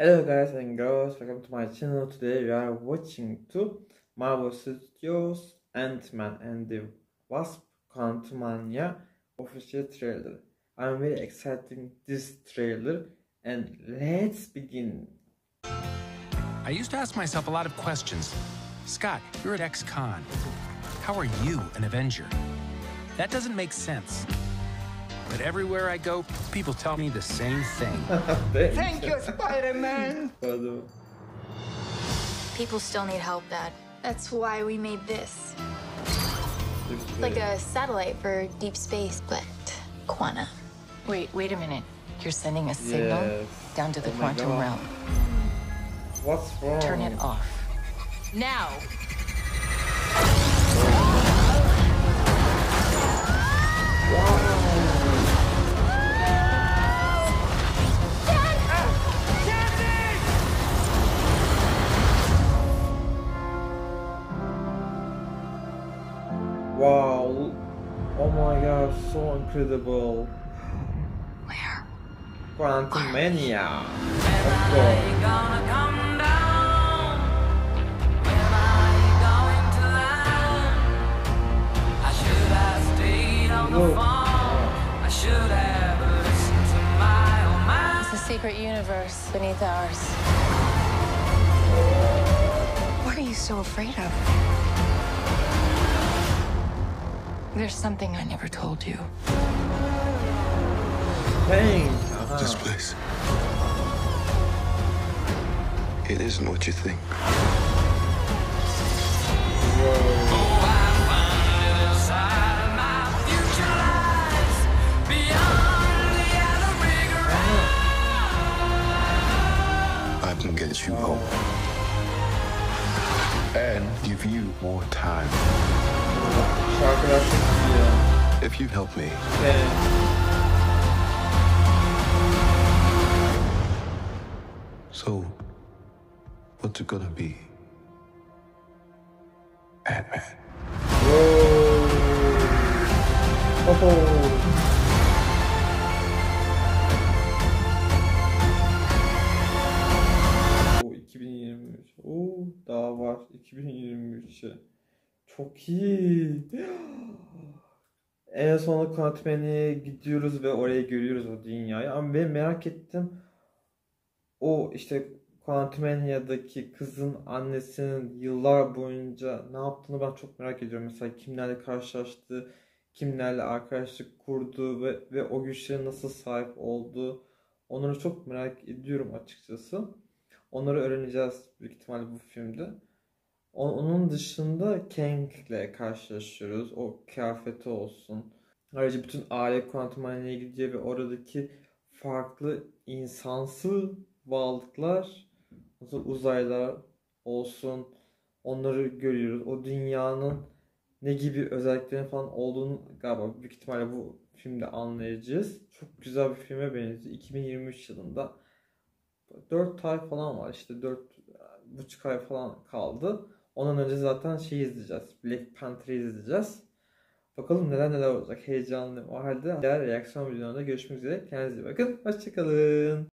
Hello guys and girls, welcome to my channel. Today we are watching two Marvel Studios Ant-Man and the Wasp Quantumania official trailer. I'm very excited this trailer and let's begin. I used to ask myself a lot of questions. Scott, you're at X-Con. How are you an Avenger? That doesn't make sense. But everywhere I go, people tell me the same thing. Thank you, Spider-Man! People still need help, Dad. That's why we made this. Like a satellite for deep space, but quantum. Wait a minute. You're sending a signal down to the quantum realm. What's wrong? Turn it off. Now! Wow, oh my god, so incredible. Where? Quantumania. Of course. It's a secret universe beneath ours. What are you so afraid of? There's something I never told you. Kang! This place. It isn't what you think. I can get you home. And give you more time. If you help me, So what's it gonna be? Ant-Man. Whoa. Oh. Oh, 2023. Oh, daha var 2023'e. Çok iyi. En sonunda Quantumania'ya gidiyoruz ve oraya görüyoruz o dünyayı. Ama ben merak ettim. O işte Quantumania'daki kızın annesinin yıllar boyunca ne yaptığını ben çok merak ediyorum. Mesela kimlerle karşılaştı, kimlerle arkadaşlık kurdu ve o güçlere nasıl sahip oldu. Onları çok merak ediyorum açıkçası. Onları öğreneceğiz büyük ihtimalle bu filmde. Onun dışında Kang ile karşılaşıyoruz. O kıyafeti olsun. Ayrıca bütün aile Quantumania'ya gidiyor ve oradaki farklı insansı varlıklar, uzaylılar olsun, onları görüyoruz. O dünyanın ne gibi özelliklerin falan olduğunu galiba büyük ihtimalle bu filmde anlayacağız. Çok güzel bir filme benziyor. 2023 yılında 4 ay falan var. İşte 4,5 ay falan kaldı. Ondan önce zaten izleyeceğiz. Black Panther'ı izleyeceğiz. Bakalım neler olacak. Heyecanlıyım. O halde diğer reaksiyon videolarında görüşmek üzere. Kendinize iyi bakın. Hoşçakalın.